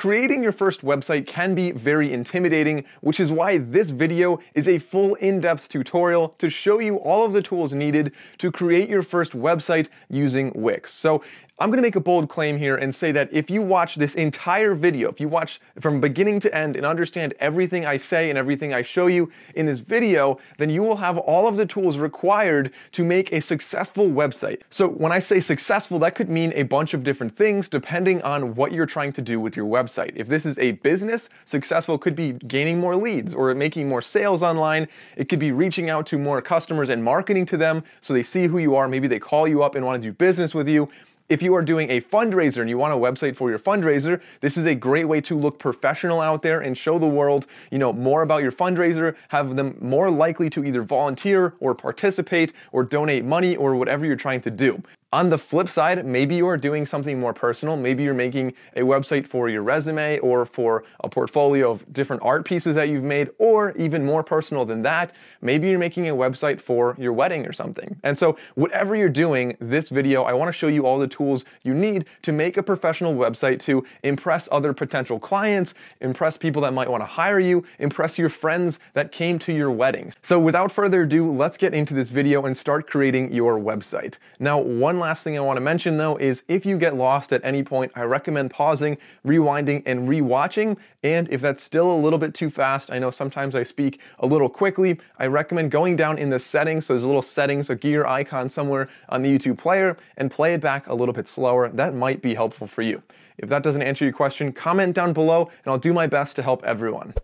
Creating your first website can be very intimidating, which is why this video is a full in-depth tutorial to show you all of the tools needed to create your first website using Wix. So I'm gonna make a bold claim here and say that if you watch this entire video, if you watch from beginning to end and understand everything I say and everything I show you in this video, then you will have all of the tools required to make a successful website. So when I say successful, that could mean a bunch of different things depending on what you're trying to do with your website. If this is a business, successful could be gaining more leads or making more sales online. It could be reaching out to more customers and marketing to them so they see who you are, maybe they call you up and wanna do business with you. If you are doing a fundraiser and you want a website for your fundraiser, this is a great way to look professional out there and show the world, you know, more about your fundraiser, have them more likely to either volunteer or participate or donate money or whatever you're trying to do. On the flip side, maybe you're doing something more personal. Maybe you're making a website for your resume or for a portfolio of different art pieces that you've made, or even more personal than that, maybe you're making a website for your wedding or something. And so whatever you're doing, this video, I wanna show you all the tools you need to make a professional website to impress other potential clients, impress people that might wanna hire you, impress your friends that came to your weddings. So without further ado, let's get into this video and start creating your website. Now, one last thing I want to mention though is if you get lost at any point, I recommend pausing, rewinding, and rewatching. And if that's still a little bit too fast, I know sometimes I speak a little quickly, I recommend going down in the settings. So there's a little settings, a gear icon somewhere on the YouTube player, and play it back a little bit slower. That might be helpful for you. If that doesn't answer your question, comment down below and I'll do my best to help everyone.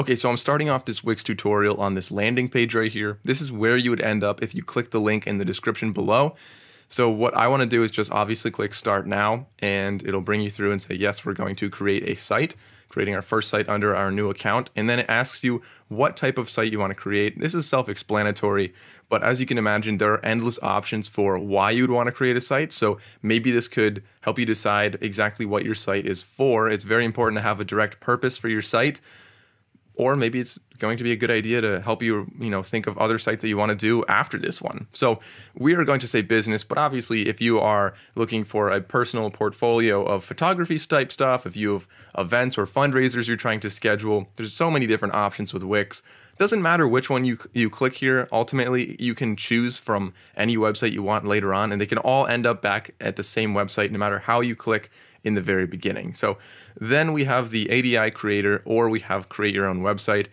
Okay, so I'm starting off this Wix tutorial on this landing page right here. This is where you would end up if you click the link in the description below. So what I wanna do is just obviously click Start Now, and it'll bring you through and say, yes, we're going to create a site, creating our first site under our new account. And then it asks you what type of site you wanna create. This is self-explanatory, but as you can imagine, there are endless options for why you'd wanna create a site. So maybe this could help you decide exactly what your site is for. It's very important to have a direct purpose for your site. Or maybe it's going to be a good idea to help you, think of other sites that you want to do after this one. So we are going to say business, but obviously if you are looking for a personal portfolio of photography type stuff, if you have events or fundraisers you're trying to schedule, there's so many different options with Wix. Doesn't matter which one you click here. Ultimately, you can choose from any website you want later on, and they can all end up back at the same website no matter how you click in the very beginning. So then we have the ADI creator, or we have create your own website.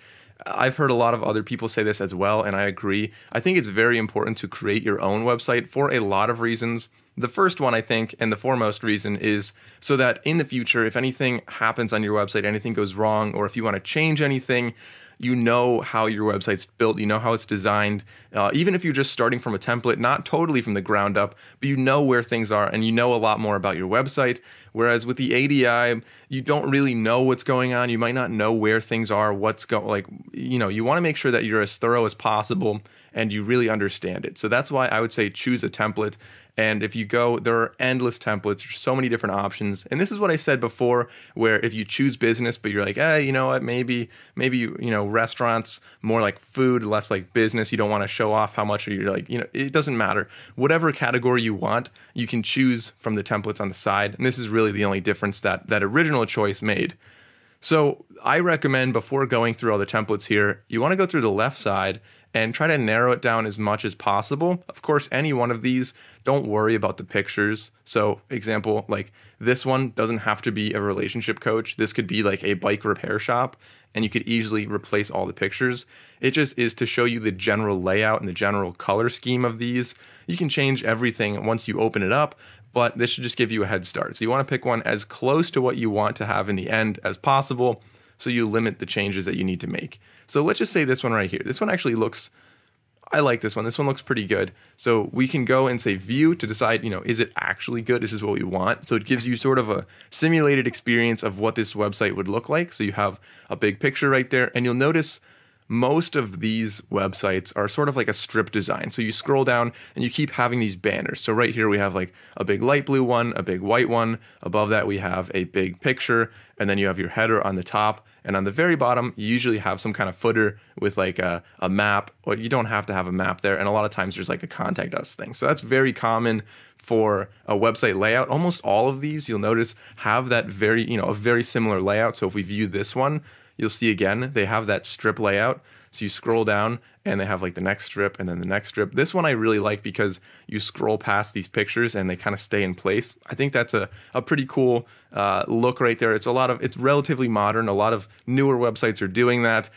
I've heard a lot of other people say this as well, and I agree. I think it's very important to create your own website for a lot of reasons. The first one, I think, and the foremost reason is so that in the future, if anything happens on your website, anything goes wrong, or if you want to change anything, you know how your website's built, you know how it's designed. Even if you're just starting from a template, not totally from the ground up, but you know where things are and you know a lot more about your website. Whereas with the ADI, you don't really know what's going on. You might not know where things are, you wanna make sure that you're as thorough as possible and you really understand it. So that's why I would say choose a template. And if you go, there are endless templates, there's so many different options. And this is what I said before, where if you choose business, but you're like, hey, you know what, maybe restaurants, more like food, less like business, you don't wanna show off how much, or you're like, it doesn't matter. Whatever category you want, you can choose from the templates on the side. And this is really the only difference that original choice made. So I recommend before going through all the templates here, you wanna go through the left side and try to narrow it down as much as possible. Of course, any one of these, don't worry about the pictures. So example, like this one doesn't have to be a relationship coach. This could be like a bike repair shop, and you could easily replace all the pictures. It just is to show you the general layout and the general color scheme of these. You can change everything once you open it up, but this should just give you a head start. So you wanna pick one as close to what you want to have in the end as possible, so you limit the changes that you need to make. So let's just say this one right here. This one actually looks, I like this one. This one looks pretty good. So we can go and say view to decide, is it actually good? Is this what we want? So it gives you sort of a simulated experience of what this website would look like. So you have a big picture right there, and you'll notice most of these websites are sort of like a strip design. So you scroll down and you keep having these banners. So right here we have like a big light blue one, a big white one. Above that we have a big picture, and then you have your header on the top. And on the very bottom, you usually have some kind of footer with like a map, or you don't have to have a map there. And a lot of times there's like a contact us thing. So that's very common for a website layout. Almost all of these, you'll notice, have that very, a very similar layout. So if we view this one, you'll see again, they have that strip layout. So you scroll down and they have like the next strip and then the next strip. This one I really like because you scroll past these pictures and they kind of stay in place. I think that's a pretty cool look right there. It's relatively modern. A lot of newer websites are doing that.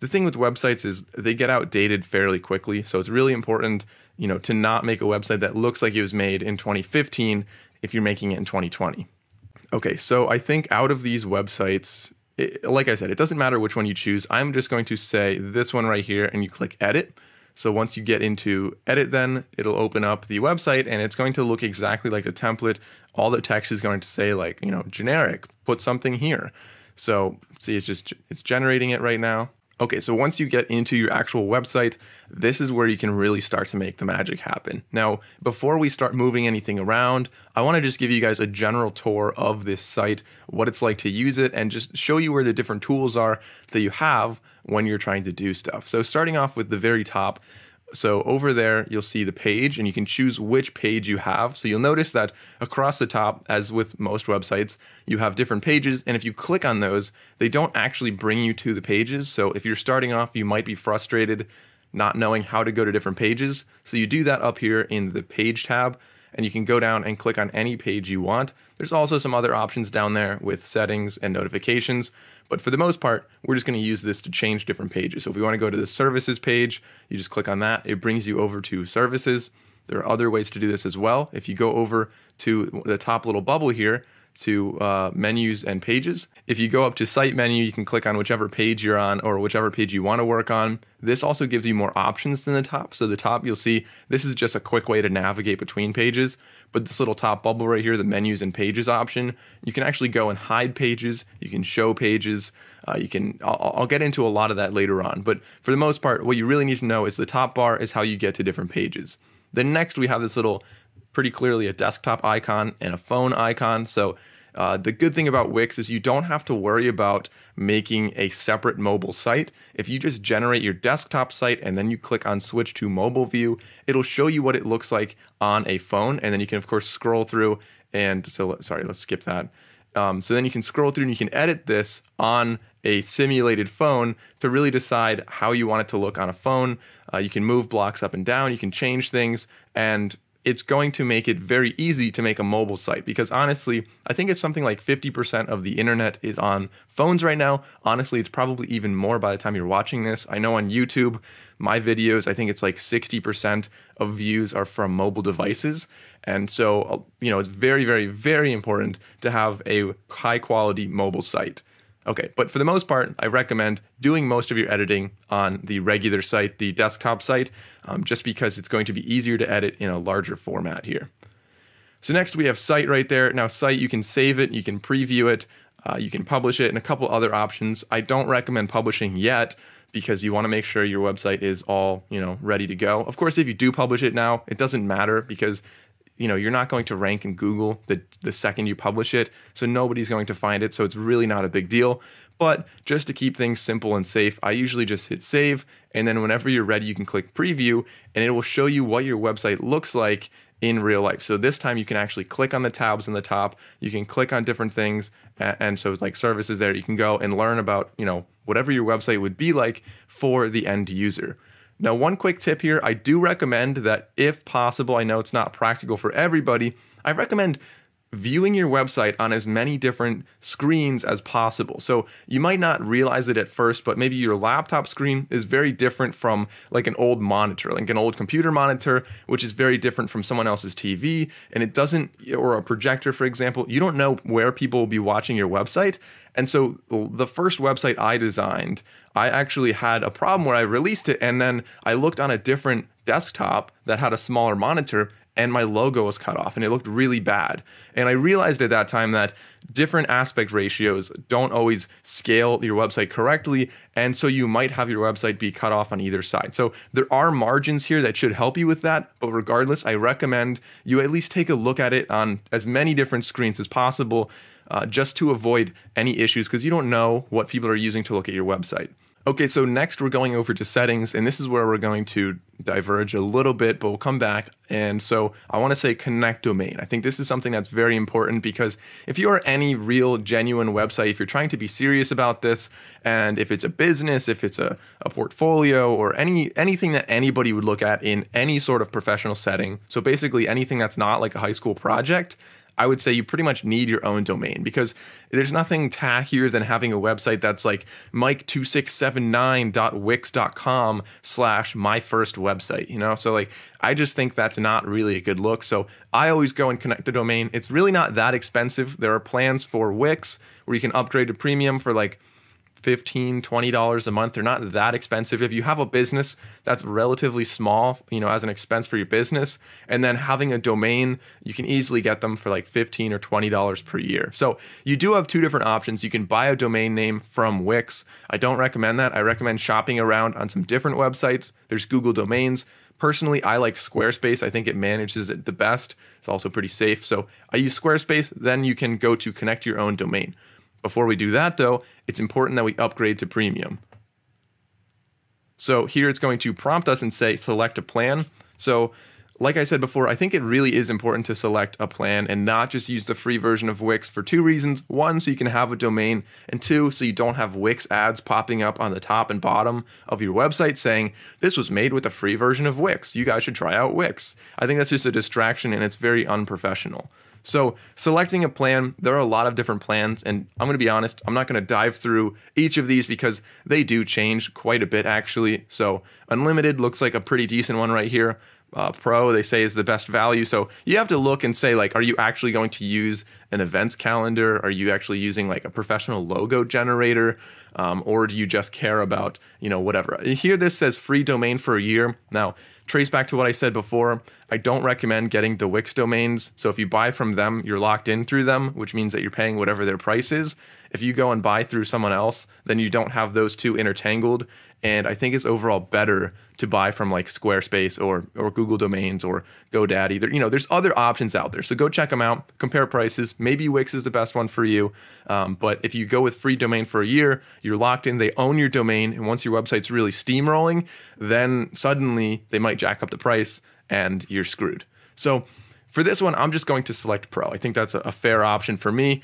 The thing with websites is they get outdated fairly quickly. So it's really important, to not make a website that looks like it was made in 2015 if you're making it in 2020. Okay, so I think out of these websites, like I said, it doesn't matter which one you choose. I'm just going to say this one right here, and you click edit. So once you get into edit, then it'll open up the website and it's going to look exactly like the template. All the text is going to say like, generic, put something here. So see, it's generating it right now. Okay, so once you get into your actual website, this is where you can really start to make the magic happen. Now, before we start moving anything around, I want to just give you guys a general tour of this site, what it's like to use it, and just show you where the different tools are that you have when you're trying to do stuff. So starting off with the very top, so over there, you'll see the page and you can choose which page you have. So you'll notice that across the top, as with most websites, you have different pages. And if you click on those, they don't actually bring you to the pages. So if you're starting off, you might be frustrated not knowing how to go to different pages. So you do that up here in the page tab, and you can go down and click on any page you want. There's also some other options down there with settings and notifications, but for the most part, we're just going to use this to change different pages. So if we want to go to the services page, you just click on that. It brings you over to services. There are other ways to do this as well. If you go over to the top little bubble here to menus and pages, if you go up to site menu, you can click on whichever page you're on or whichever page you want to work on. This also gives you more options than the top. So the top, you'll see this is just a quick way to navigate between pages, but this little top bubble right here, the menus and pages option, you can actually go and hide pages, you can show pages, I'll get into a lot of that later on, but for the most part, what you really need to know is the top bar is how you get to different pages. Then next we have this little, pretty clearly a desktop icon and a phone icon. So the good thing about Wix is you don't have to worry about making a separate mobile site. If you just generate your desktop site and then you click on switch to mobile view, it'll show you what it looks like on a phone. And then you can of course scroll through and let's skip that. So then you can scroll through and you can edit this on a simulated phone to really decide how you want it to look on a phone. You can move blocks up and down, you can change things, and it's going to make it very easy to make a mobile site because honestly, I think it's something like 50% of the internet is on phones right now. Honestly, it's probably even more by the time you're watching this. I know on YouTube, my videos, I think it's like 60% of views are from mobile devices. And so, it's very, very, very important to have a high quality mobile site. Okay, but for the most part, I recommend doing most of your editing on the regular site, the desktop site, just because it's going to be easier to edit in a larger format here. So next we have site right there. Now site, you can save it, you can preview it, you can publish it, and a couple other options. I don't recommend publishing yet because you want to make sure your website is all, ready to go. Of course, if you do publish it now, it doesn't matter because you're not going to rank in Google the second you publish it, so nobody's going to find it, so it's really not a big deal. But just to keep things simple and safe, I usually just hit save, and then whenever you're ready, you can click preview, and it will show you what your website looks like in real life. So this time you can actually click on the tabs on the top, you can click on different things, and so it's like services there, you can go and learn about, whatever your website would be like for the end user. Now, one quick tip here, I do recommend that if possible, I know it's not practical for everybody, I recommend viewing your website on as many different screens as possible. So you might not realize it at first, but maybe your laptop screen is very different from like an old monitor, like an old computer monitor, which is very different from someone else's TV, and it doesn't, or a projector, for example, you don't know where people will be watching your website. And so the first website I designed, I actually had a problem where I released it and then I looked on a different desktop that had a smaller monitor and my logo was cut off and it looked really bad. And I realized at that time that different aspect ratios don't always scale your website correctly. And so you might have your website be cut off on either side. So there are margins here that should help you with that. But regardless, I recommend you at least take a look at it on as many different screens as possible, just to avoid any issues, because you don't know what people are using to look at your website. Okay, so next we're going over to settings, and this is where we're going to diverge a little bit, but we'll come back. And so I want to say connect domain. I think this is something that's very important, because if you are any real genuine website, if you're trying to be serious about this, and if it's a business, if it's a portfolio, or anything that anybody would look at in any sort of professional setting, so basically anything that's not like a high school project, I would say you pretty much need your own domain, because there's nothing tackier than having a website that's like mike2679.wix.com/myfirstwebsite, you know? So like, I just think that's not really a good look. So I always go and connect the domain. It's really not that expensive. There are plans for Wix where you can upgrade to premium for like $15, $20 a month. They're not that expensive. If you have a business that's relatively small, you know, as an expense for your business, and then having a domain, you can easily get them for like $15 or $20 per year. So you do have two different options. You can buy a domain name from Wix. I don't recommend that. I recommend shopping around on some different websites. There's Google Domains. Personally, I like Squarespace. I think it manages it the best. It's also pretty safe. So I use Squarespace. Then you can go to connect your own domain. Before we do that though, it's important that we upgrade to premium. So here it's going to prompt us and say, select a plan. So like I said before, I think it really is important to select a plan and not just use the free version of Wix for two reasons. One, so you can have a domain, and two, so you don't have Wix ads popping up on the top and bottom of your website saying, this was made with a free version of Wix. You guys should try out Wix. I think that's just a distraction and it's very unprofessional. So selecting a plan, there are a lot of different plans, and I'm going to be honest, I'm not going to dive through each of these because they do change quite a bit actually. So Unlimited looks like a pretty decent one right here. Pro, they say, is the best value. So you have to look and say, like, are you actually going to use an events calendar? Are you actually using like a professional logo generator? Or do you just care about, you know, whatever? Here this says free domain for a year. Now, trace back to what I said before, I don't recommend getting the Wix domains. So if you buy from them, you're locked in through them, which means that you're paying whatever their price is. If you go and buy through someone else, then you don't have those two intertangled. And I think it's overall better to buy from like Squarespace or Google Domains or GoDaddy. There, you know, there's other options out there. So go check them out, compare prices. Maybe Wix is the best one for you. But if you go with free domain for a year, you're locked in, they own your domain. And once your website's really steamrolling, then suddenly they might jack up the price and you're screwed. So for this one, I'm just going to select Pro. I think that's a fair option for me.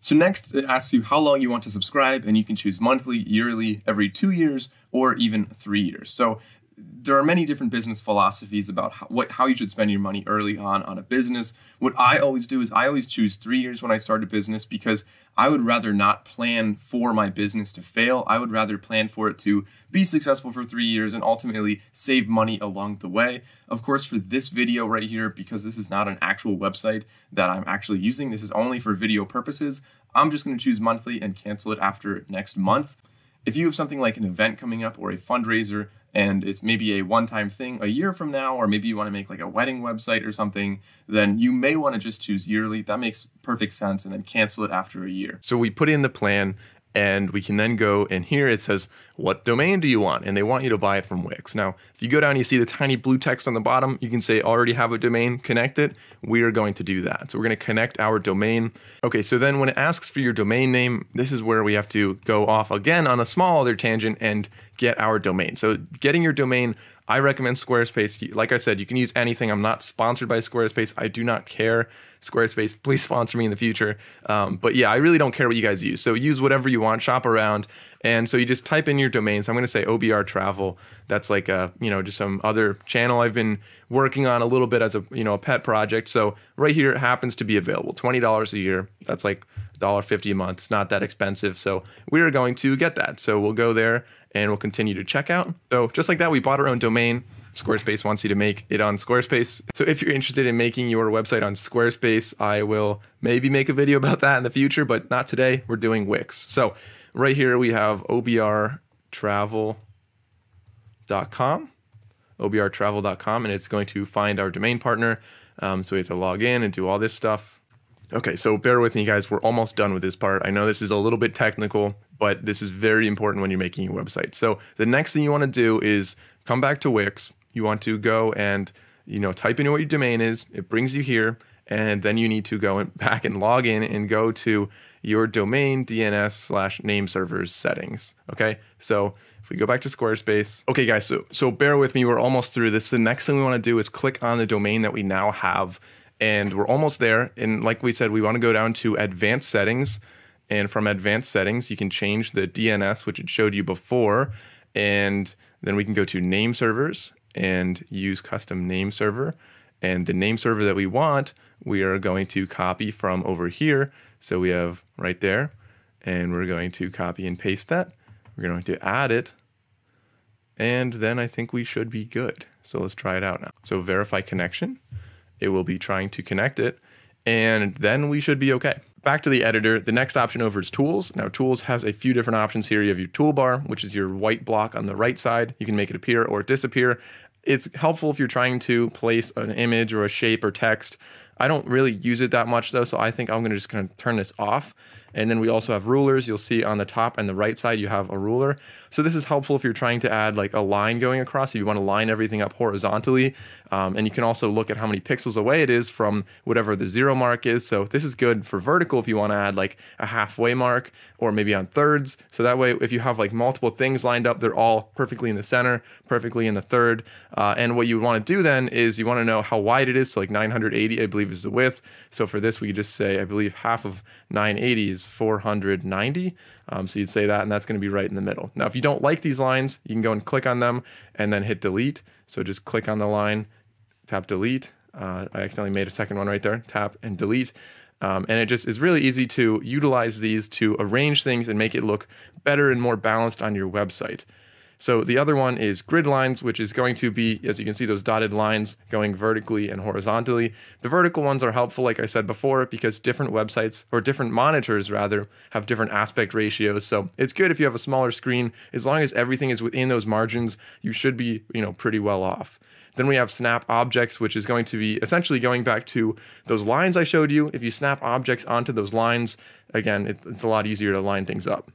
So next, it asks you how long you want to subscribe, and you can choose monthly, yearly, every 2 years, or even 3 years. So there are many different business philosophies about how you should spend your money early on a business. What I always do is I always choose 3 years when I start a business, because I would rather not plan for my business to fail. I would rather plan for it to be successful for 3 years and ultimately save money along the way. Of course, for this video right here, because this is not an actual website that I'm actually using, this is only for video purposes, I'm just going to choose monthly and cancel it after next month. If you have something like an event coming up or a fundraiser, and it's maybe a one-time thing a year from now, or maybe you want to make like a wedding website or something, then you may want to just choose yearly. That makes perfect sense, and then cancel it after a year. So we put in the plan, and we can then go in here. It says, what domain do you want? And they want you to buy it from Wix. Now, if you go down, you see the tiny blue text on the bottom. You can say, already have a domain, connect it. We are going to do that. So we're going to connect our domain. Okay, so then when it asks for your domain name, this is where we have to go off again on a small other tangent and get our domain. So getting your domain, I recommend Squarespace. Like I said, you can use anything. I'm not sponsored by Squarespace. I do not care. Squarespace, please sponsor me in the future. But yeah, I really don't care what you guys use. So use whatever you want, shop around. And so you just type in your domain. So I'm going to say OBR Travel. That's like a, you know, just some other channel I've been working on a little bit as a, you know, a pet project. So right here, it happens to be available. $20 a year. That's like $1.50 a month. It's not that expensive. So we are going to get that. So we'll go there and we'll continue to check out. So just like that, we bought our own domain. Squarespace wants you to make it on Squarespace. So if you're interested in making your website on Squarespace, I will maybe make a video about that in the future, but not today. We're doing Wix. So right here we have obrtravel.com. obrtravel.com, and it's going to find our domain partner. So we have to log in and do all this stuff. Okay, so bear with me, guys. We're almost done with this part. I know this is a little bit technical, but this is very important when you're making your website. So the next thing you want to do is come back to Wix. You want to go and, you know, type in what your domain is. It brings you here, and then you need to go back and log in and go to your domain DNS/name servers settings. Okay, so if we go back to Squarespace. Okay, guys, so bear with me. We're almost through this. The next thing we want to do is click on the domain that we now have. And we're almost there. And like we said, we want to go down to advanced settings. And from advanced settings, you can change the DNS, which it showed you before. And then we can go to name servers and use custom name server. And the name server that we want, we are going to copy from over here. So we have right there. And we're going to copy and paste that. We're going to add it. And then I think we should be good. So let's try it out now. So verify connection. It will be trying to connect it, and then we should be okay. Back to the editor. The next option over is tools. Now tools has a few different options here. You have your toolbar, which is your white block on the right side. You can make it appear or disappear. It's helpful if you're trying to place an image or a shape or text. I don't really use it that much though, so I think I'm gonna just kind of turn this off. And then we also have rulers. You'll see on the top and the right side, you have a ruler. So this is helpful if you're trying to add like a line going across, if you wanna line everything up horizontally. And you can also look at how many pixels away it is from whatever the zero mark is. So this is good for vertical if you wanna add like a halfway mark or maybe on thirds. So that way, if you have like multiple things lined up, they're all perfectly in the center, perfectly in the third. And what you wanna do then is you wanna know how wide it is. So like 980, I believe, is the width. So for this, we could just say, I believe half of 980 is 490. So you'd say that, and that's going to be right in the middle. Now, if you don't like these lines, you can go and click on them and then hit delete. So just click on the line, tap delete. I accidentally made a second one right there, tap and delete. And it just is really easy to utilize these to arrange things and make it look better and more balanced on your website. So the other one is grid lines, which is going to be, as you can see, those dotted lines going vertically and horizontally. The vertical ones are helpful, like I said before, because different websites, or different monitors rather, have different aspect ratios. So it's good if you have a smaller screen. As long as everything is within those margins, you should be, you know, pretty well off. Then we have snap objects, which is going to be essentially going back to those lines I showed you. If you snap objects onto those lines, again, it's a lot easier to line things up.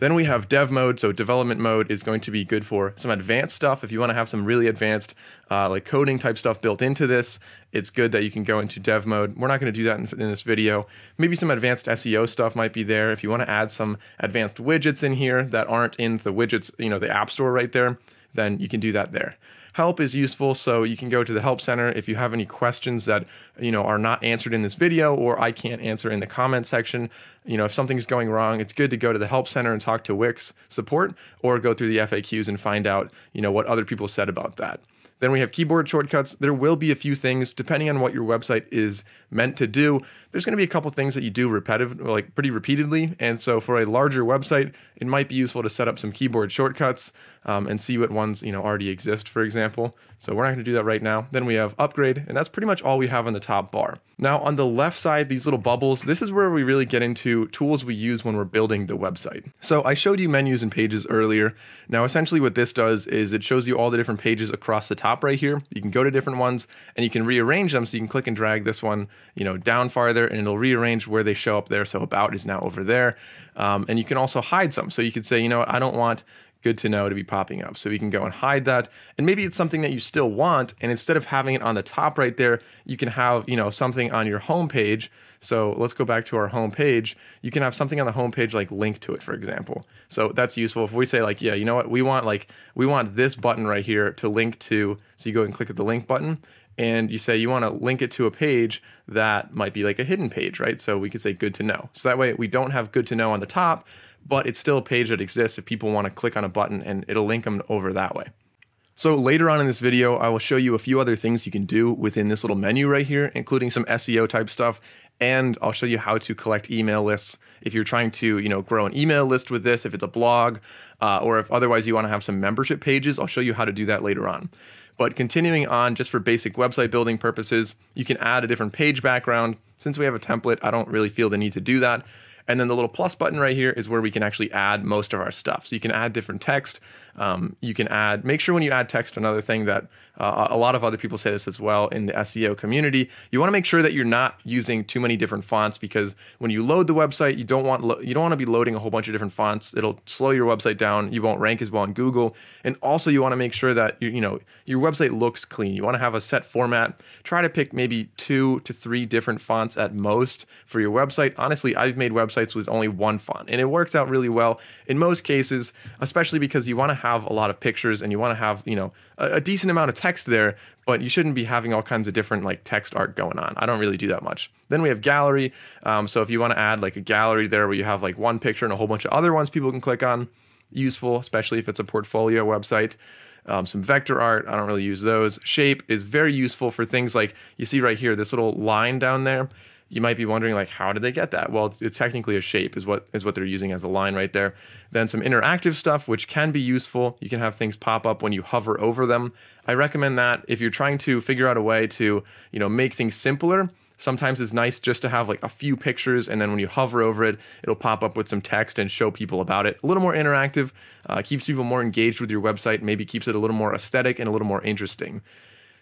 Then we have dev mode, so development mode is going to be good for some advanced stuff. If you want to have some really advanced like coding type stuff built into this, it's good that you can go into dev mode. We're not going to do that in this video. Maybe some advanced SEO stuff might be there. If you want to add some advanced widgets in here that aren't in the widgets, you know, the app store right there, then you can do that there. Help is useful, so you can go to the help center if you have any questions that, you know, are not answered in this video or I can't answer in the comment section. You know, if something's going wrong, it's good to go to the help center and talk to Wix support, or go through the FAQs and find out, you know, what other people said about that. Then we have keyboard shortcuts. There will be a few things, depending on what your website is meant to do. There's going to be a couple things that you do repetitive, like pretty repeatedly. And so for a larger website, it might be useful to set up some keyboard shortcuts and see what ones, you know, already exist, for example. So we're not going to do that right now. Then we have upgrade, and that's pretty much all we have on the top bar. Now on the left side, these little bubbles, this is where we really get into tools we use when we're building the website. So I showed you menus and pages earlier. Now, essentially what this does is it shows you all the different pages across the top right here. You can go to different ones and you can rearrange them. So you can click and drag this one, you know, down farther, and it'll rearrange where they show up there. So about is now over there. And you can also hide some. So you could say, you know what, I don't want good to know to be popping up. So you can go and hide that. And maybe it's something that you still want. And instead of having it on the top right there, you can have, you know, something on your home page. So let's go back to our home page. You can have something on the home page, like link to it, for example. So that's useful. If we say like, yeah, you know what, we want this button right here to link to. So you go and click at the link button, and you say you want to link it to a page that might be like a hidden page, right? So we could say good to know. So that way we don't have good to know on the top, but it's still a page that exists if people want to click on a button, and it'll link them over that way. So later on in this video, I will show you a few other things you can do within this little menu right here, including some SEO type stuff. And I'll show you how to collect email lists if you're trying to, you know, grow an email list with this, if it's a blog, or if otherwise you want to have some membership pages. I'll show you how to do that later on. But continuing on, just for basic website building purposes, you can add a different page background. Since we have a template, I don't really feel the need to do that. And then the little plus button right here is where we can actually add most of our stuff. So you can add different text. You can add, make sure when you add text, another thing that a lot of other people say this as well in the SEO community, you want to make sure that you're not using too many different fonts, because when you load the website, you don't want to be loading a whole bunch of different fonts. It'll slow your website down. You won't rank as well on Google. And also you want to make sure that your website looks clean. You want to have a set format. Try to pick maybe 2 to 3 different fonts at most for your website. Honestly, I've made websites with only one font and it works out really well in most cases, especially because you want to have a lot of pictures and you want to have, a decent amount of text there, but you shouldn't be having all kinds of different like text art going on. I don't really do that much. Then we have gallery. So if you want to add like a gallery there where you have like one picture and a whole bunch of other ones people can click on, useful, especially if it's a portfolio website. Some vector art, I don't really use those. Shape is very useful for things like, you see right here, this little line down there. You might be wondering, like, how did they get that? Well, it's technically a shape is what they're using as a line right there. Then some interactive stuff, which can be useful. You can have things pop up when you hover over them. I recommend that if you're trying to figure out a way to, make things simpler. Sometimes it's nice just to have like a few pictures, and then when you hover over it, it'll pop up with some text and show people about it. A little more interactive, keeps people more engaged with your website, maybe keeps it a little more aesthetic and a little more interesting.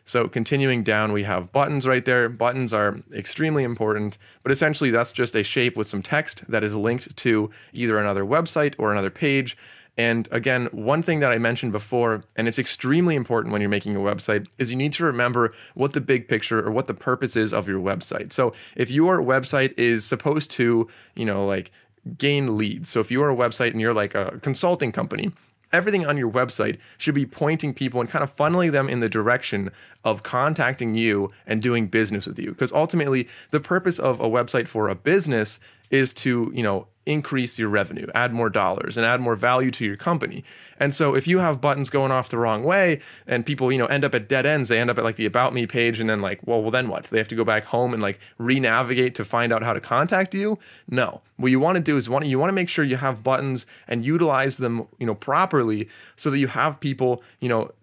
So continuing down, we have buttons right there. Buttons are extremely important, but essentially that's just a shape with some text that is linked to either another website or another page. And again, one thing that I mentioned before, and it's extremely important when you're making a website, is you need to remember what the big picture or what the purpose is of your website. So if your website is supposed to, like gain leads. So if you are a website and you're like a consulting company, everything on your website should be pointing people and kind of funneling them in the direction of contacting you and doing business with you. Because ultimately, the purpose of a website for a business is to, increase your revenue, add more dollars, and add more value to your company. And so if you have buttons going off the wrong way and people, end up at dead ends, they end up at like the About Me page and then like, well, then what? They have to go back home and like re-navigate to find out how to contact you? No. What you want to do is you want to make sure you have buttons and utilize them, properly so that you have people,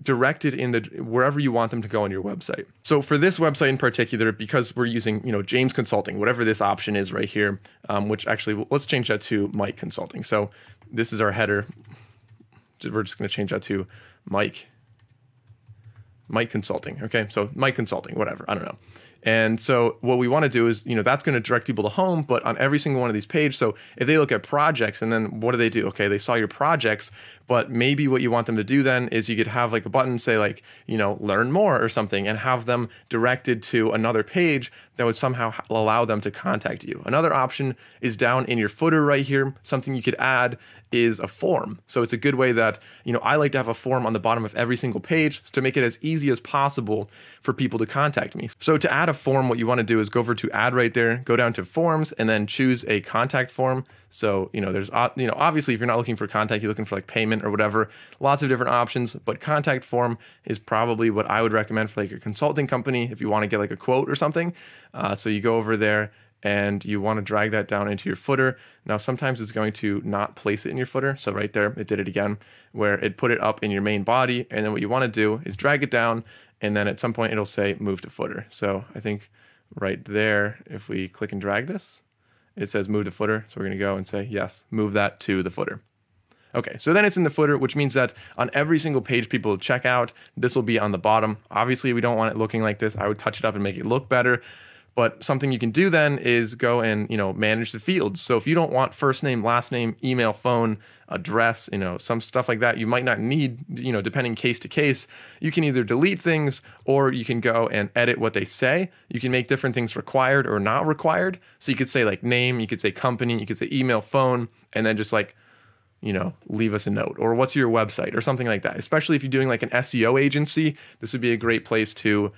directed in the wherever you want them to go on your website. So for this website in particular, because we're using, James Consulting, whatever this option is right here, which actually, let's change that to Mike Consulting. So this is our header. We're just going to change that to Mike Consulting. Okay. So Mike Consulting, whatever, I don't know. And so what we want to do is, that's going to direct people to home, but on every single one of these pages. So if they look at projects and then what do? Okay. They saw your projects, but maybe what you want them to do then is you could have like a button say like, learn more or something and have them directed to another page that would somehow allow them to contact you. Another option is down in your footer right here. Something you could add is a form. So it's a good way that, I like to have a form on the bottom of every single page to make it as easy as possible for people to contact me. So to add a form, what you want to do is go over to add right there, go down to forms, and then choose a contact form. So, there's, obviously if you're not looking for contact, you're looking for like payment or whatever, lots of different options, but contact form is probably what I would recommend for like a consulting company if you want to get like a quote or something. So you go over there and you want to drag that down into your footer. Now, sometimes it's going to not place it in your footer. So right there, it did it again, where it put it up in your main body. And then what you want to do is drag it down. And then at some point it'll say move to footer. So I think right there, if we click and drag this, it says move to footer. So we're going to go and say, yes, move that to the footer. Okay, so then it's in the footer, which means that on every single page people check out, this will be on the bottom. Obviously, we don't want it looking like this. I would touch it up and make it look better. But something you can do then is go and, manage the fields. So if you don't want first name, last name, email, phone, address, some stuff like that, you might not need, depending case to case, you can either delete things or you can go and edit what they say. You can make different things required or not required. So you could say like name, you could say company, you could say email, phone, and then just like, leave us a note or what's your website or something like that. Especially if you're doing like an SEO agency, this would be a great place to,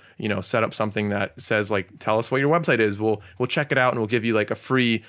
set up something that says like, tell us what your website is. We'll check it out and we'll give you like a free,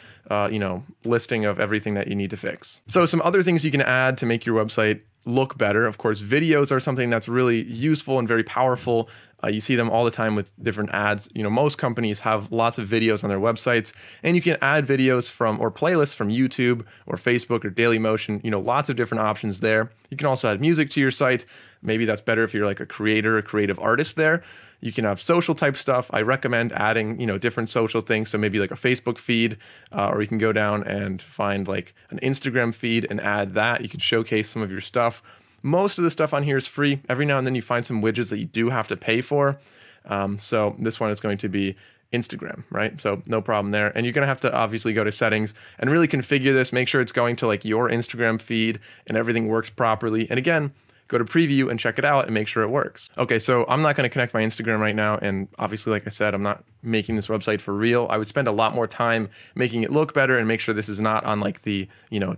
listing of everything that you need to fix. So some other things you can add to make your website look better. Of course, videos are something that's really useful and very powerful. You see them all the time with different ads. Most companies have lots of videos on their websites, and you can add videos from or playlists from YouTube or Facebook or Dailymotion. Lots of different options there. You can also add music to your site. Maybe that's better if you're like a creative artist there. You can have social type stuff. I recommend adding, different social things. So maybe like a Facebook feed, or you can go down and find like an Instagram feed and add that. You can showcase some of your stuff. Most of the stuff on here is free. Every now and then you find some widgets that you do have to pay for. So this one is going to be Instagram, right? So no problem there. And you're going to have to obviously go to settings and really configure this, make sure it's going to like your Instagram feed and everything works properly. And again, go to preview and check it out and make sure it works. Okay, so I'm not going to connect my Instagram right now. And obviously, like I said, I'm not making this website for real. I would spend a lot more time making it look better and make sure this is not on like the,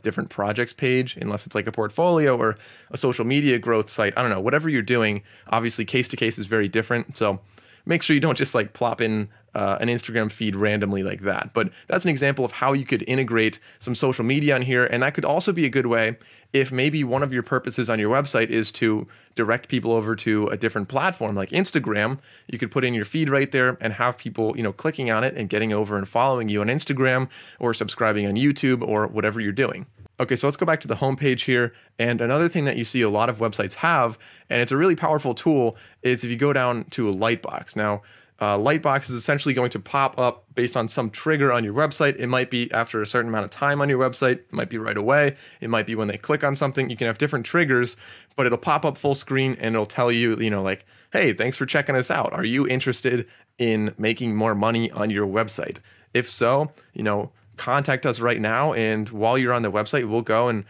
different projects page, unless it's like a portfolio or a social media growth site. I don't know, whatever you're doing, obviously case to case is very different. So make sure you don't just like plop in an Instagram feed randomly like that. But that's an example of how you could integrate some social media on here. And that could also be a good way if maybe one of your purposes on your website is to direct people over to a different platform like Instagram. You could put in your feed right there and have people, clicking on it and getting over and following you on Instagram or subscribing on YouTube or whatever you're doing. Okay, so let's go back to the homepage here. And another thing that you see a lot of websites have, and it's a really powerful tool, is if you go down to a lightbox. Now, lightbox is essentially going to pop up based on some trigger on your website. It might be after a certain amount of time on your website. It might be right away. It might be when they click on something. You can have different triggers, but it'll pop up full screen and it'll tell you, like, hey, thanks for checking us out. Are you interested in making more money on your website? If so, contact us right now, and while you're on the website, we'll go and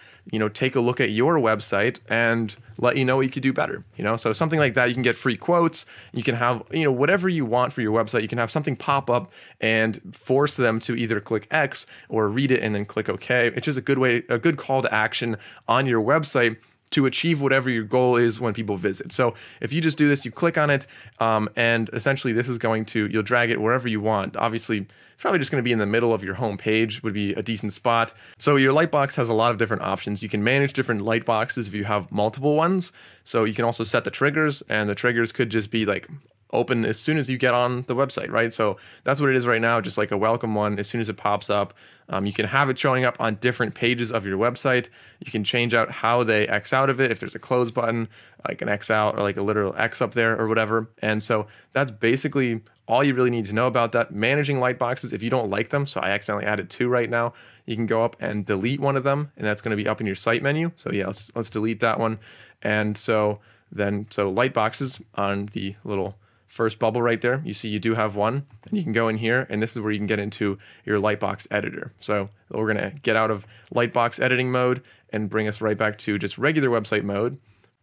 take a look at your website and let you know what you could do better. So something like that. You can get free quotes. You can have whatever you want for your website. You can have something pop up and force them to either click X or read it and then click OK. It's just a good way, a good call to action on your website to achieve whatever your goal is when people visit. So if you just do this, you click on it, and essentially this is going to, you'll drag it wherever you want. Obviously, it's probably just gonna be in the middle of your home page, would be a decent spot. So your lightbox has a lot of different options. You can manage different lightboxes if you have multiple ones. So you can also set the triggers, and the triggers could just be like, open as soon as you get on the website, right? So that's what it is right now, just like a welcome one. As soon as it pops up, you can have it showing up on different pages of your website. You can change out how they X out of it. If there's a close button, like an X out or like a literal X up there or whatever. And so that's basically all you really need to know about that. Managing lightboxes, if you don't like them, so I accidentally added two right now, you can go up and delete one of them, and that's gonna be up in your site menu. So yeah, let's delete that one. And so lightboxes on the little first bubble right there, you see you do have one, and you can go in here, and this is where you can get into your lightbox editor. So we're gonna get out of lightbox editing mode and bring us right back to just regular website mode.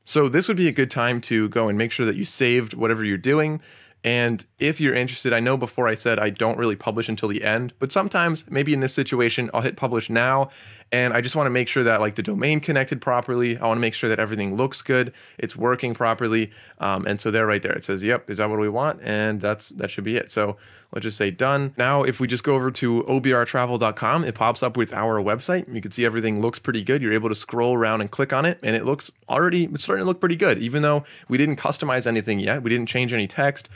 So this would be a good time to go and make sure that you saved whatever you're doing. And if you're interested, I know before I said I don't really publish until the end, but sometimes maybe in this situation, I'll hit publish now. And I just want to make sure that like the domain connected properly. I want to make sure that everything looks good. It's working properly. And so there right there, it says, yep, is that what we want? And that should be it. So let's just say done. Now, if we just go over to obrtravel.com, it pops up with our website. You can see everything looks pretty good. You're able to scroll around and click on it, and it's starting to look pretty good. Even though we didn't customize anything yet, we didn't change any text,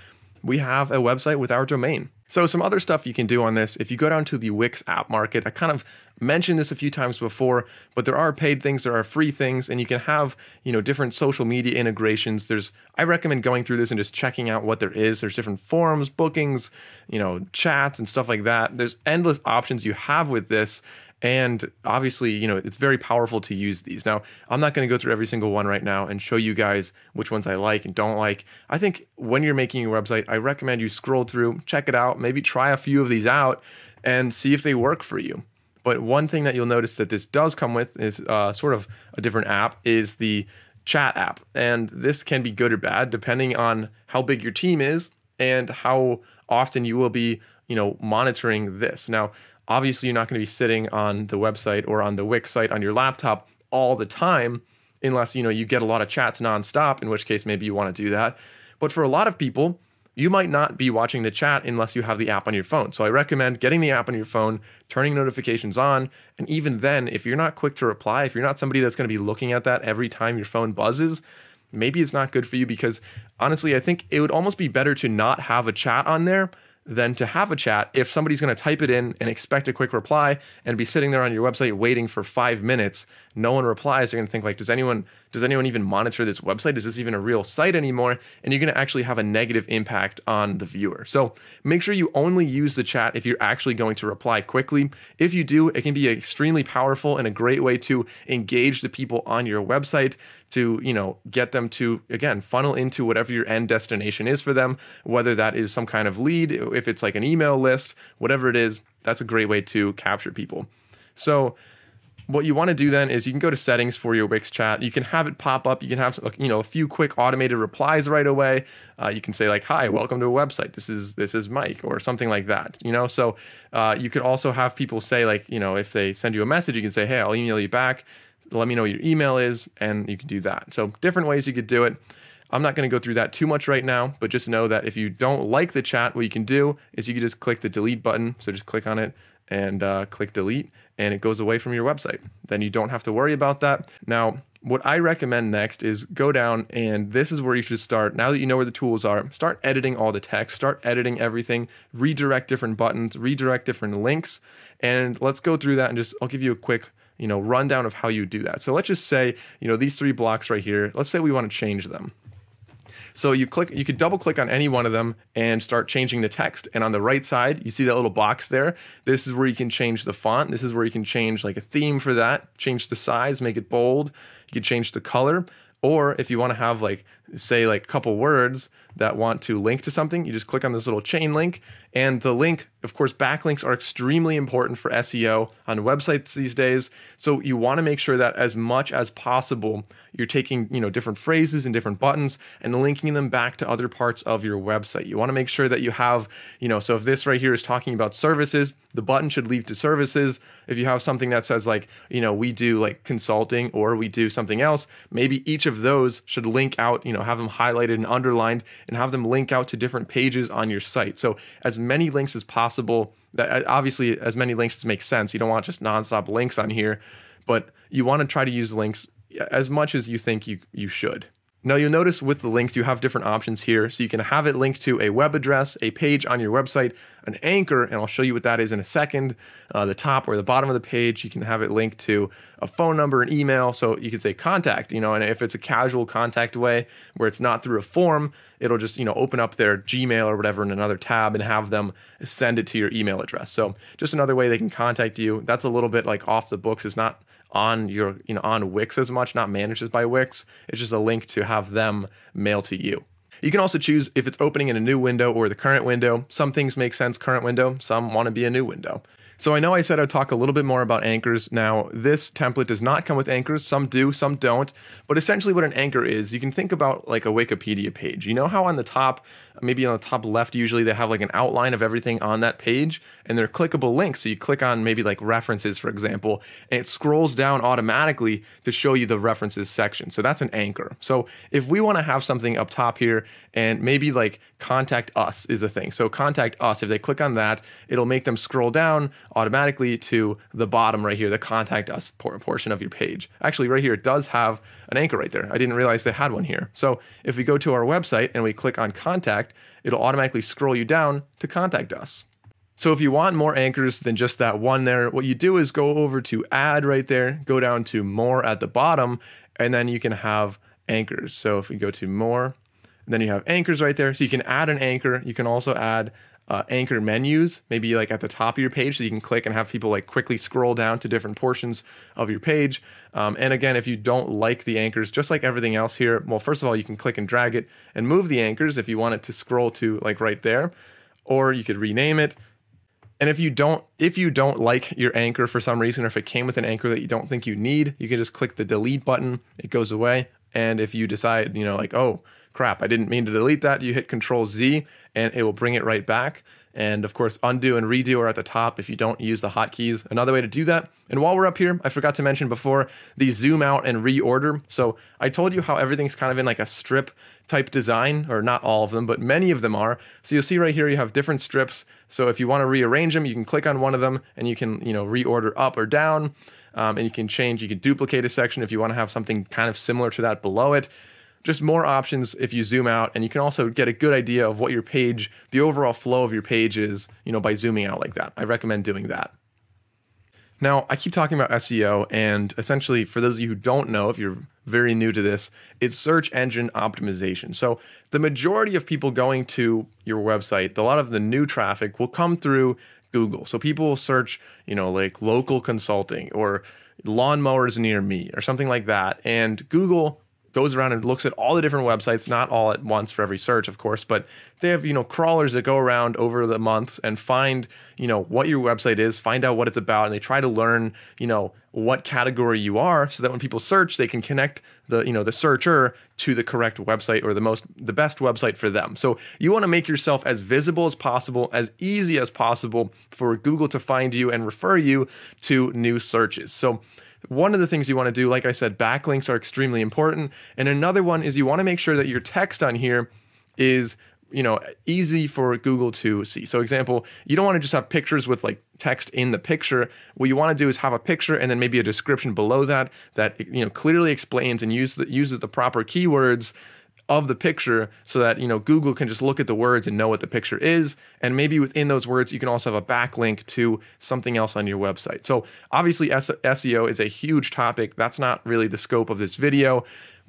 we have a website with our domain. So some other stuff you can do on this, if you go down to the Wix app market, I kind of mentioned this a few times before, but there are paid things, there are free things, and you can have, different social media integrations. I recommend going through this and just checking out what there is. There's different forums, bookings, chats and stuff like that. There's endless options you have with this. And obviously, it's very powerful to use these. Now, I'm not going to go through every single one right now and show you guys which ones I like and don't like. I think when you're making your website, I recommend you scroll through, check it out, maybe try a few of these out and see if they work for you. But one thing that you'll notice that this does come with is sort of a different app is the chat app. And this can be good or bad depending on how big your team is and how often you will be, monitoring this. Now, obviously, you're not going to be sitting on the website or on the Wix site on your laptop all the time unless, you get a lot of chats nonstop, in which case maybe you want to do that. But for a lot of people, you might not be watching the chat unless you have the app on your phone. So I recommend getting the app on your phone, turning notifications on, and even then, if you're not quick to reply, if you're not somebody that's going to be looking at that every time your phone buzzes, maybe it's not good for you because, honestly, I think it would almost be better to not have a chat on there than to have a chat if somebody's going to type it in and expect a quick reply and be sitting there on your website waiting for 5 minutes no one replies, they're going to think like, does anyone even monitor this website? Is this even a real site anymore? And you're going to actually have a negative impact on the viewer. So make sure you only use the chat if you're actually going to reply quickly. If you do, it can be extremely powerful and a great way to engage the people on your website to, you know, get them to, again, funnel into whatever your end destination is for them, whether that is some kind of lead, if it's like an email list, whatever it is, that's a great way to capture people. So what you want to do then is you can go to settings for your Wix chat. You can have it pop up. You can have, you know, a few quick automated replies right away. You can say like, hi, welcome to a website. This is Mike or something like that, you know? So you could also have people say like, you know, if they send you a message, you can say, hey, I'll email you back. Let me know what your email is, and you can do that. So different ways you could do it. I'm not going to go through that too much right now, but just know that if you don't like the chat, what you can do is you can just click the delete button. So just click on it and click delete, and it goes away from your website. Then you don't have to worry about that. Now, what I recommend next is go down, and this is where you should start. Now that you know where the tools are, start editing all the text, start editing everything, redirect different buttons, redirect different links. And let's go through that and just, I'll give you a quick, you know, rundown of how you do that. So let's just say, you know, these three blocks right here, let's say we want to change them. So you could double click on any one of them and start changing the text. And on the right side, you see that little box there. This is where you can change the font. This is where you can change like a theme for that, change the size, make it bold. You can change the color. Or if you want to have like, say like a couple words that want to link to something, you just click on this little chain link, and the link, of course, backlinks are extremely important for SEO on websites these days. So you want to make sure that as much as possible, you're taking, you know, different phrases and different buttons and linking them back to other parts of your website. You want to make sure that you have, you know, so if this right here is talking about services, the button should lead to services. If you have something that says like, you know, we do like consulting or we do something else, maybe each of those should link out, you know, have them highlighted and underlined and have them link out to different pages on your site. So as many links as possible, that obviously as many links as make sense. You don't want just nonstop links on here, but you want to try to use links as much as you think you should. Now you'll notice with the links, you have different options here. So you can have it linked to a web address, a page on your website, an anchor, and I'll show you what that is in a second. The top or the bottom of the page, you can have it linked to a phone number, an email. So you could say contact, you know, and if it's a casual contact way where it's not through a form, it'll just, you know, open up their Gmail or whatever in another tab and have them send it to your email address. So just another way they can contact you. That's a little bit like off the books. It's not on your, you know, on Wix as much, not managed by Wix. It's just a link to have them mail to you. You can also choose if it's opening in a new window or the current window. Some things make sense, current window, some want to be a new window. So I know I said I'd talk a little bit more about anchors. Now, this template does not come with anchors. Some do, some don't. But essentially what an anchor is, you can think about like a Wikipedia page. You know how on the top, maybe on the top left, usually they have like an outline of everything on that page, and they're clickable links. So you click on maybe like references, for example, and it scrolls down automatically to show you the references section. So that's an anchor. So if we want to have something up top here, and maybe like contact us is a thing. So contact us, if they click on that, it'll make them scroll down automatically to the bottom right here, the contact us portion of your page. Actually right here, it does have an anchor right there. I didn't realize they had one here. So if we go to our website and we click on contact, it'll automatically scroll you down to contact us. So if you want more anchors than just that one there, what you do is go over to add right there, go down to more at the bottom, and then you can have anchors. So if we go to more, then you have anchors right there. So you can add an anchor. You can also add anchor menus, maybe like at the top of your page, so you can click and have people like quickly scroll down to different portions of your page. And again, if you don't like the anchors, just like everything else here, well, first of all, you can click and drag it and move the anchors if you want it to scroll to like right there, or you could rename it. And if you don't like your anchor for some reason, or if it came with an anchor that you don't think you need, you can just click the delete button, it goes away. And if you decide, you know, like, oh crap, I didn't mean to delete that, you hit Control-Z and it will bring it right back. And of course, undo and redo are at the top if you don't use the hotkeys. Another way to do that. And while we're up here, I forgot to mention before, the zoom out and reorder. So I told you how everything's kind of in like a strip type design, or not all of them, but many of them are. So you'll see right here, you have different strips. So if you want to rearrange them, you can click on one of them and you can, you know, reorder up or down, and you can change, you can duplicate a section if you want to have something kind of similar to that below it. Just more options if you zoom out, and you can also get a good idea of what your page, the overall flow of your page is, you know, by zooming out like that. I recommend doing that. Now, I keep talking about SEO, and essentially, for those of you who don't know, if you're very new to this, it's search engine optimization. So the majority of people going to your website, a lot of the new traffic will come through Google. So people will search, you know, like local consulting or lawnmowers near me or something like that. And Google goes around and looks at all the different websites, not all at once for every search, of course, but they have, you know, crawlers that go around over the months and find, you know, what your website is, find out what it's about, and they try to learn, you know, what category you are so that when people search, they can connect the, you know, the searcher to the correct website or the best website for them. So you want to make yourself as visible as possible, as easy as possible for Google to find you and refer you to new searches. So one of the things you want to do, like I said, backlinks are extremely important. And another one is you want to make sure that your text on here is, you know, easy for Google to see. So example, you don't want to just have pictures with like text in the picture. What you want to do is have a picture and then maybe a description below that, you know, clearly explains and uses the proper keywords of the picture so that, you know, Google can just look at the words and know what the picture is. And maybe within those words, you can also have a backlink to something else on your website. So obviously SEO is a huge topic. That's not really the scope of this video,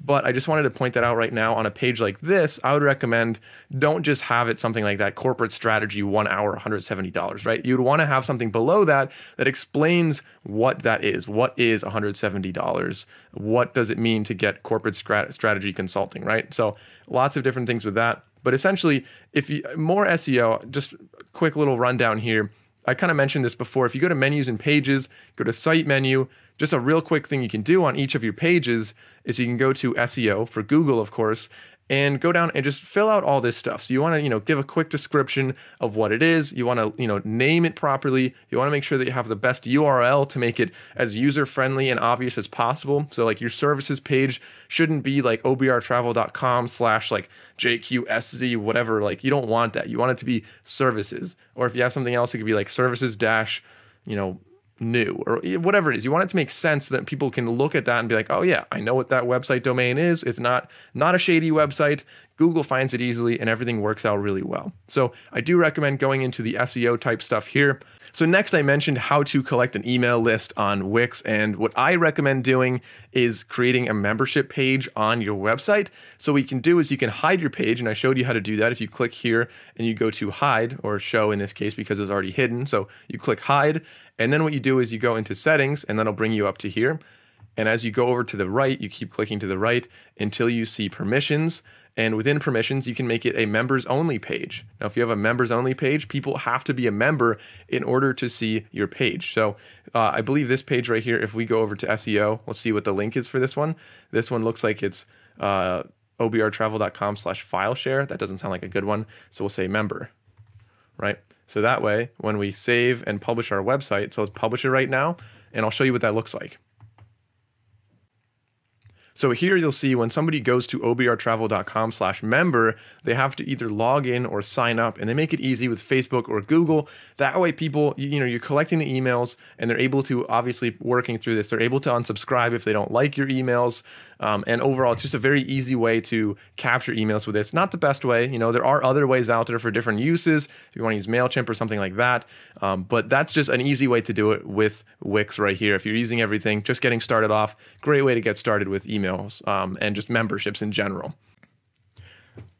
but I just wanted to point that out right now. On a page like this, I would recommend don't just have it something like that corporate strategy, 1 hour, $170, right? You'd want to have something below that that explains what that is. What is $170? What does it mean to get corporate strategy consulting, right? So lots of different things with that. But essentially, if you more SEO, just a quick little rundown here. I kind of mentioned this before. If you go to menus and pages, go to site menu, just a real quick thing you can do on each of your pages is you can go to SEO for Google, of course, and go down and just fill out all this stuff. So you want to, you know, give a quick description of what it is. You want to, you know, name it properly. You want to make sure that you have the best URL to make it as user-friendly and obvious as possible. So like your services page shouldn't be like obrtravel.com/JQSZ, whatever. Like you don't want that. You want it to be services. Or if you have something else, it could be like services-, you know, new or whatever it is. You want it to make sense so that people can look at that and be like, oh yeah, I know what that website domain is. It's not a shady website. Google finds it easily and everything works out really well. So I do recommend going into the SEO type stuff here. So next I mentioned how to collect an email list on Wix, and what I recommend doing is creating a membership page on your website. So what you can do is you can hide your page, and I showed you how to do that. If you click here and you go to hide, or show in this case because it's already hidden, so you click hide, and then what you do is you go into settings, and that'll bring you up to here. And as you go over to the right, you keep clicking to the right until you see permissions. And within permissions, you can make it a members only page. Now, if you have a members only page, people have to be a member in order to see your page. So I believe this page right here, if we go over to SEO, we'll see what the link is for this one. This one looks like it's obrtravel.com/fileshare. That doesn't sound like a good one. So we'll say member, right? So that way, when we save and publish our website, so let's publish it right now, and I'll show you what that looks like. So here you'll see when somebody goes to obrtravel.com/member, they have to either log in or sign up, and they make it easy with Facebook or Google. That way people, you know, you're collecting the emails and they're able to, obviously working through this, they're able to unsubscribe if they don't like your emails. And overall, it's just a very easy way to capture emails with this. Not the best way, you know, there are other ways out there for different uses, if you want to use MailChimp or something like that. But that's just an easy way to do it with Wix right here. If you're using everything, just getting started off, great way to get started with email. And just memberships in general.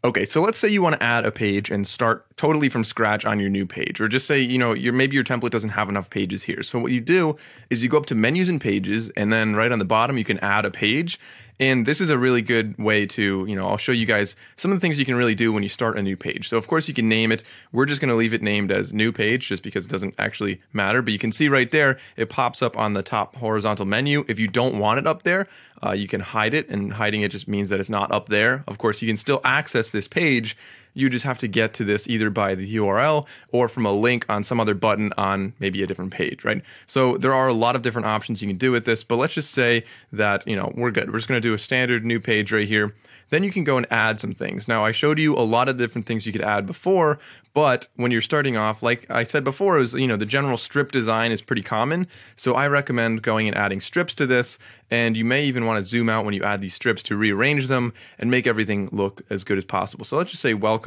Okay, so let's say you want to add a page and start totally from scratch on your new page, or just say, you know, maybe your template doesn't have enough pages here. So what you do is you go up to menus and pages, and then right on the bottom you can add a page. And this is a really good way to, you know, I'll show you guys some of the things you can really do when you start a new page. So of course you can name it. We're just going to leave it named as new page just because it doesn't actually matter. But you can see right there, it pops up on the top horizontal menu. If you don't want it up there, you can hide it, and hiding it just means that it's not up there. Of course, you can still access this page. You just have to get to this either by the URL or from a link on some other button on maybe a different page, right? So there are a lot of different options you can do with this, but let's just say that, you know, we're good. We're just going to do a standard new page right here. Then you can go and add some things. Now, I showed you a lot of different things you could add before, but when you're starting off, like I said before, it was, you know, the general strip design is pretty common. So I recommend going and adding strips to this. And you may even want to zoom out when you add these strips to rearrange them and make everything look as good as possible. So let's just say welcome.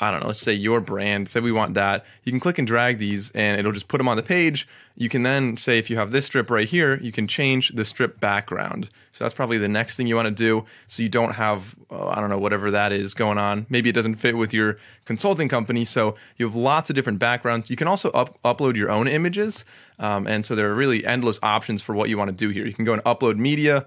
I don't know, let's say your brand, say we want that. You can click and drag these and it'll just put them on the page. You can then say, if you have this strip right here, you can change the strip background. So that's probably the next thing you want to do. So you don't have, I don't know, whatever that is going on. Maybe it doesn't fit with your consulting company. So you have lots of different backgrounds. You can also upload your own images. And so there are really endless options for what you want to do here. You can go and upload media,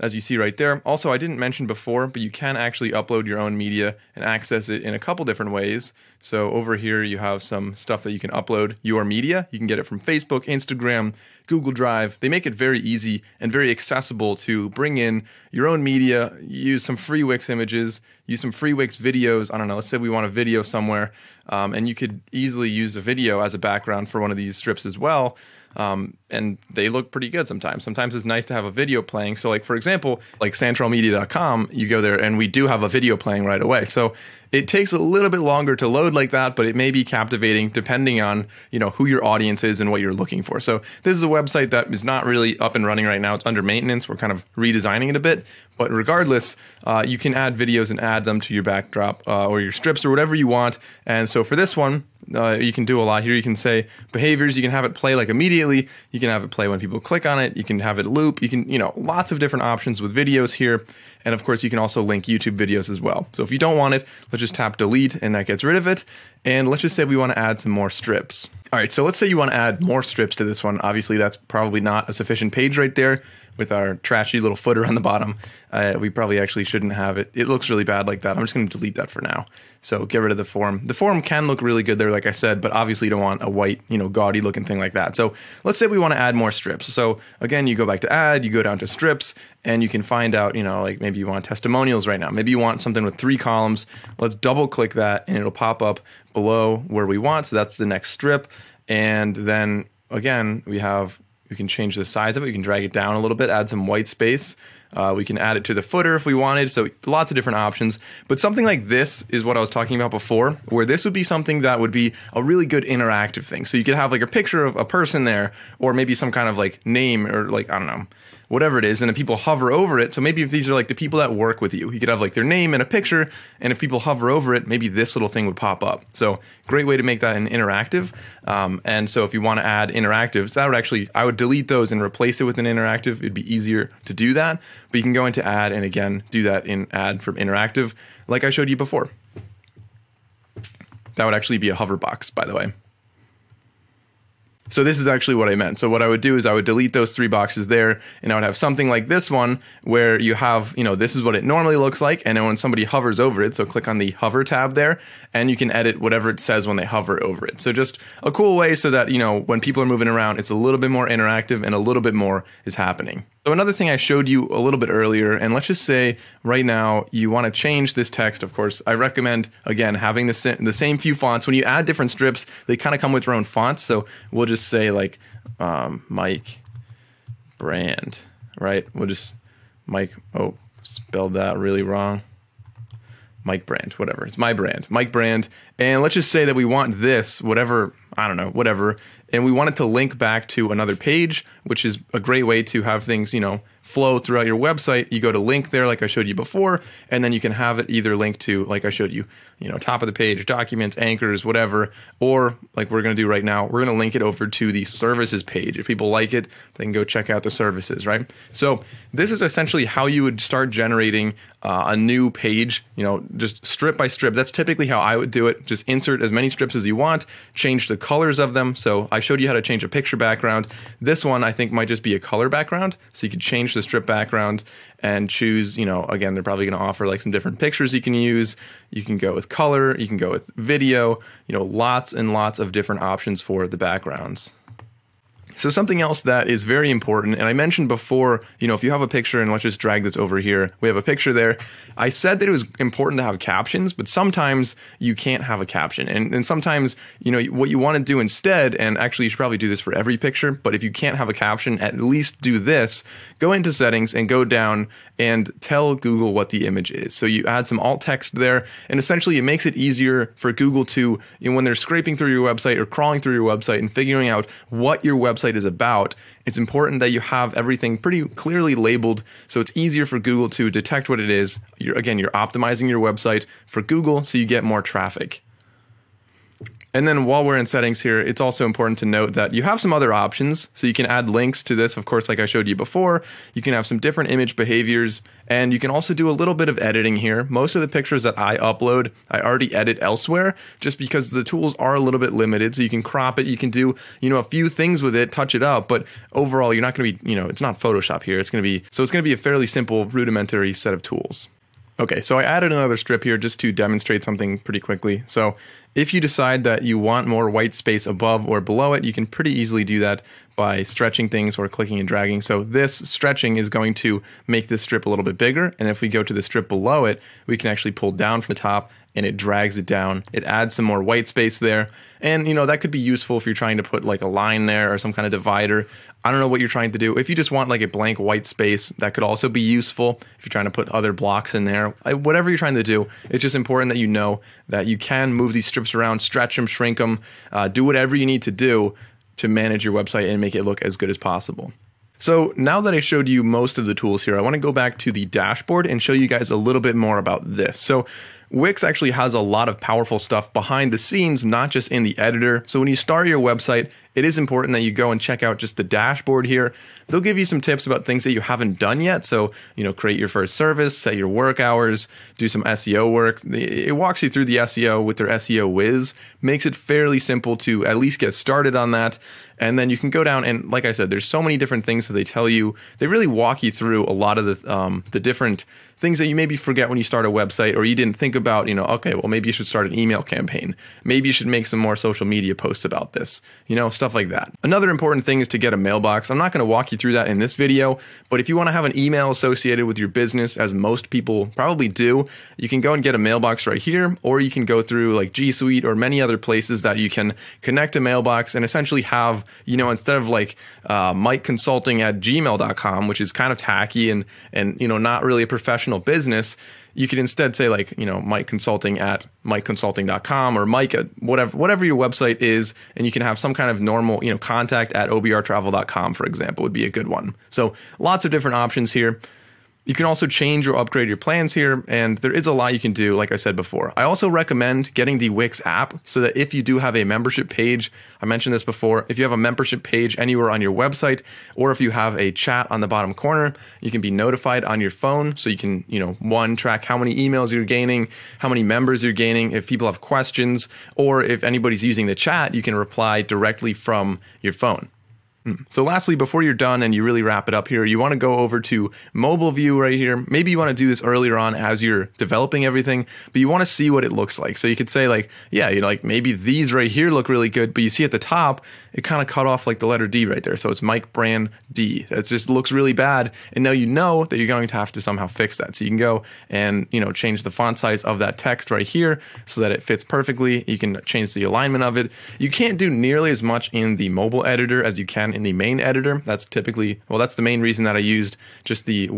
as you see right there. Also, I didn't mention before, but you can actually upload your own media and access it in a couple different ways. So over here, you have some stuff that you can upload your media. You can get it from Facebook, Instagram, Google Drive. They make it very easy and very accessible to bring in your own media, use some free Wix images, use some free Wix videos. I don't know, let's say we want a video somewhere, and you could easily use a video as a background for one of these strips as well. And they look pretty good sometimes. Sometimes it's nice to have a video playing. So like, for example, like santrelmedia.com, you go there and we do have a video playing right away. So it takes a little bit longer to load like that, but it may be captivating depending on, you know, who your audience is and what you're looking for. So this is a website that is not really up and running right now. It's under maintenance. We're kind of redesigning it a bit, but regardless, you can add videos and add them to your backdrop or your strips or whatever you want. And so for this one, you can do a lot here. You can say behaviors, you can have it play like immediately. You can have it play when people click on it. You can have it loop. You can, you know, lots of different options with videos here. And of course, you can also link YouTube videos as well. So if you don't want it, let's just tap delete and that gets rid of it. And let's just say we want to add some more strips. All right, so let's say you want to add more strips to this one. Obviously, that's probably not a sufficient page right there with our trashy little footer on the bottom. We probably actually shouldn't have it. It looks really bad like that. I'm just going to delete that for now. So get rid of the form. The form can look really good there, like I said, but obviously you don't want a white, you know, gaudy looking thing like that. So let's say we want to add more strips. So again, you go back to add, you go down to strips, and you can find out, you know, like maybe you want testimonials right now. Maybe you want something with 3 columns. Let's double click that and it'll pop up below where we want. So that's the next strip. And then again, we can change the size of it. We can drag it down a little bit, add some white space. We can add it to the footer if we wanted. So lots of different options. But something like this is what I was talking about before, where this would be something that would be a really good interactive thing. So you could have like a picture of a person there, or maybe some kind of like name or like, I don't know, whatever it is. And if people hover over it, so maybe if these are like the people that work with you, you could have like their name and a picture. And if people hover over it, maybe this little thing would pop up. So great way to make that an interactive. And so if you want to add interactives, that would actually, I would delete those and replace it with an interactive. It'd be easier to do that. But you can go into add and again, do that in add from interactive, like I showed you before. That would actually be a hover box, by the way. So this is actually what I meant. So what I would do is I would delete those 3 boxes there, and I would have something like this one where you have, you know, this is what it normally looks like. And then when somebody hovers over it, so click on the hover tab there and you can edit whatever it says when they hover over it. So just a cool way so that, you know, when people are moving around, it's a little bit more interactive and a little bit more is happening. So another thing I showed you a little bit earlier, and let's just say right now you want to change this text. Of course, I recommend, again, having the same few fonts. When you add different strips, they kind of come with their own fonts. So we'll just say like Mike Brand, right? We'll just Mike, oh, spelled that really wrong. Mike Brand, whatever. It's my brand, Mike Brand. And let's just say that we want this, whatever, I don't know, whatever. And we want it to link back to another page, which is a great way to have things, you know, flow throughout your website. You go to link there, like I showed you before, and then you can have it either link to, like I showed you, you know, top of the page, documents, anchors, whatever, or like we're going to do right now, we're going to link it over to the services page. If people like it, they can go check out the services, right? So this is essentially how you would start generating a new page, you know, just strip by strip. That's typically how I would do it. Just insert as many strips as you want, change the colors of them. So I showed you how to change a picture background. This one I think might just be a color background. So you could change the strip background and choose, you know, again, they're probably going to offer like some different pictures you can use. You can go with color, you can go with video, you know, lots and lots of different options for the backgrounds. So something else that is very important, and I mentioned before, you know, if you have a picture, and let's just drag this over here, we have a picture there. I said that it was important to have captions, but sometimes you can't have a caption. And sometimes, you know, what you want to do instead, and actually you should probably do this for every picture, but if you can't have a caption, at least do this. Go into settings and go down and tell Google what the image is. So you add some alt text there, and essentially it makes it easier for Google to, you know, when they're scraping through your website or crawling through your website and figuring out what your website website is about, it's important that you have everything pretty clearly labeled so it's easier for Google to detect what it is. Again, you're optimizing your website for Google so you get more traffic. And then while we're in settings here, it's also important to note that you have some other options. So you can add links to this, of course, like I showed you before. You can have some different image behaviors, and you can also do a little bit of editing here. Most of the pictures that I upload, I already edit elsewhere just because the tools are a little bit limited. So you can crop it, you can do, a few things with it, touch it up, but overall you're not gonna be, it's not Photoshop here. It's gonna be a fairly simple, rudimentary set of tools. Okay, so I added another strip here just to demonstrate something pretty quickly. So if you decide that you want more white space above or below it, you can pretty easily do that by stretching things or clicking and dragging. So this stretching is going to make this strip a little bit bigger. And if we go to the strip below it, we can actually pull down from the top and it drags it down. It adds some more white space there. And that could be useful if you're trying to put like a line there or some kind of divider. I don't know what you're trying to do. If you just want like a blank white space, that could also be useful if you're trying to put other blocks in there. Whatever you're trying to do, it's just important that you know that you can move these strips around, stretch them, shrink them, do whatever you need to do to manage your website and make it look as good as possible. So now that I showed you most of the tools here, I want to go back to the dashboard and show you guys a little bit more about this. So Wix actually has a lot of powerful stuff behind the scenes, not just in the editor. So when you start your website, it is important that you go and check out just the dashboard here. They'll give you some tips about things that you haven't done yet. So, create your first service, set your work hours, do some SEO work. It walks you through the SEO with their SEO whiz, makes it fairly simple to at least get started on that. And then you can go down and, like I said, there's so many different things that they tell you. They really walk you through a lot of the different things that you maybe forget when you start a website, or you didn't think about, okay, well, maybe you should start an email campaign. Maybe you should make some more social media posts about this, stuff like that. Another important thing is to get a mailbox. I'm not going to walk you through that in this video, but if you want to have an email associated with your business, as most people probably do, you can go and get a mailbox right here, or you can go through like G Suite or many other places that you can connect a mailbox and essentially have, instead of like mikeconsulting@gmail.com, which is kind of tacky and not really a professional business, you can instead say like, mikeconsulting@mikeconsulting.com or mike at whatever your website is, and you can have some kind of normal, contact@obrtravel.com, for example, would be a good one. So lots of different options here. You can also change or upgrade your plans here, and there is a lot you can do, like I said before. I also recommend getting the Wix app so that if you do have a membership page, I mentioned this before, if you have a membership page anywhere on your website, or if you have a chat on the bottom corner, you can be notified on your phone. So you can, one, track how many emails you're gaining, how many members you're gaining, if people have questions, or if anybody's using the chat, you can reply directly from your phone. So lastly, before you're done and you really wrap it up here, you want to go over to mobile view right here. Maybe you want to do this earlier on as you're developing everything, but you want to see what it looks like. So you could say like, yeah, maybe these right here look really good, but you see at the top, it kind of cut off like the letter D right there. So it's Mike Brand D. That just looks really bad. And now you know that you're going to have to somehow fix that. So you can go and, change the font size of that text right here so that it fits perfectly. You can change the alignment of it. You can't do nearly as much in the mobile editor as you can in the main editor. That's typically, well, that's the main reason that I used just the,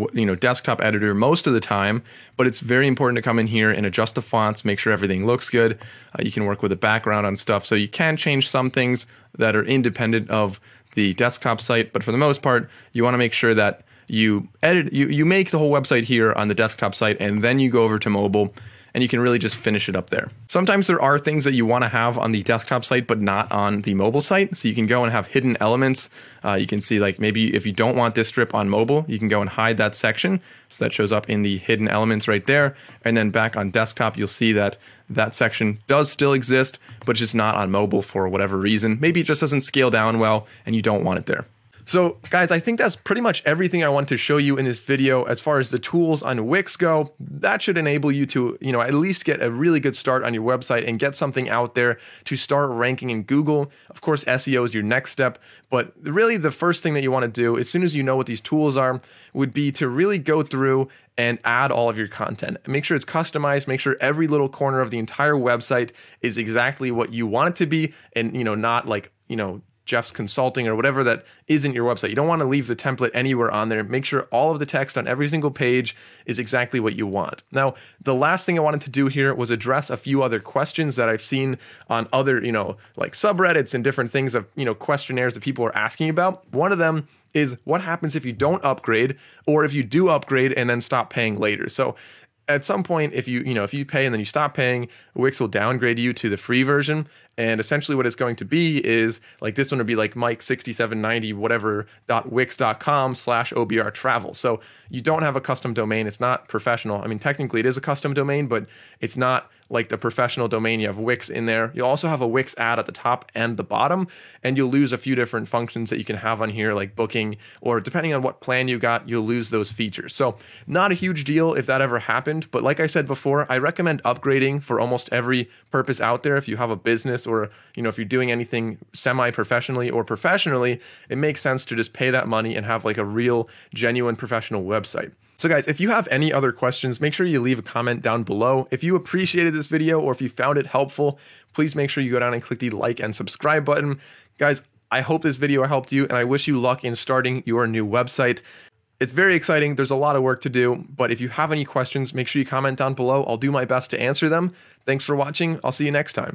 desktop editor most of the time, but it's very important to come in here and adjust the fonts, make sure everything looks good. You can work with a background on stuff. So you can change some things that are independent of the desktop site, but for the most part, you want to make sure that you edit, you make the whole website here on the desktop site, and then you go over to mobile. And you can really just finish it up there. Sometimes there are things that you want to have on the desktop site, but not on the mobile site. So you can go and have hidden elements. You can see like maybe if you don't want this strip on mobile, you can go and hide that section. So that shows up in the hidden elements right there. And then back on desktop, you'll see that that section does still exist, but it's just not on mobile for whatever reason. Maybe it just doesn't scale down well and you don't want it there. So guys, I think that's pretty much everything I wanted to show you in this video as far as the tools on Wix go. That should enable you to, at least get a really good start on your website and get something out there to start ranking in Google. Of course, SEO is your next step, but really the first thing that you want to do as soon as you know what these tools are would be to really go through and add all of your content. Make sure it's customized, make sure every little corner of the entire website is exactly what you want it to be and, not like, Jeff's Consulting or whatever that isn't your website. You don't want to leave the template anywhere on there. Make sure all of the text on every single page is exactly what you want. Now, the last thing I wanted to do here was address a few other questions that I've seen on other, like subreddits and different things of, questionnaires that people are asking about. One of them is what happens if you don't upgrade or if you do upgrade and then stop paying later. So at some point, if you pay and then you stop paying, Wix will downgrade you to the free version. And essentially what it's going to be is like this one would be like Mike6790 whatever .wix.com/OBR Travel. So you don't have a custom domain. It's not professional. I mean, technically it is a custom domain, but it's not like the professional domain. You have Wix in there. You'll also have a Wix ad at the top and the bottom, and you'll lose a few different functions that you can have on here, like booking, or depending on what plan you got, you'll lose those features. So not a huge deal if that ever happened. But like I said before, I recommend upgrading for almost every purpose out there. If you have a business or, if you're doing anything semi-professionally or professionally, it makes sense to just pay that money and have like a real, genuine professional website. So guys, if you have any other questions, make sure you leave a comment down below. If you appreciated this video or if you found it helpful, please make sure you go down and click the like and subscribe button. Guys, I hope this video helped you and I wish you luck in starting your new website. It's very exciting. There's a lot of work to do, but if you have any questions, make sure you comment down below. I'll do my best to answer them. Thanks for watching. I'll see you next time.